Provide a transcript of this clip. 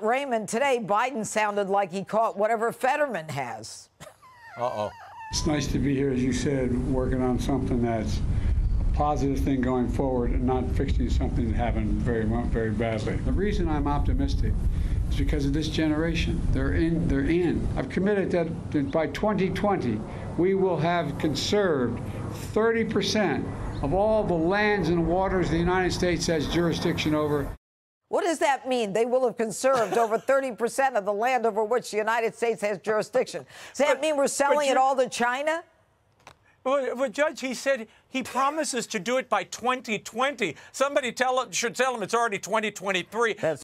Raymond, today Biden sounded like he caught whatever Fetterman has. Uh-oh. It's nice to be here, as you said, working on something that's a positive thing going forward and not fixing something that happened very badly. The reason I'm optimistic is because of this generation. They're in. I've committed that by 2020, we will have conserved 30% of all the lands and waters the United States has jurisdiction over. What does that mean? They will have conserved over 30% of the land over which the United States has jurisdiction. Does that mean we're selling it all to China? Well, Judge, he said he promises to do it by 2020. Somebody should tell him it's already 2023. That's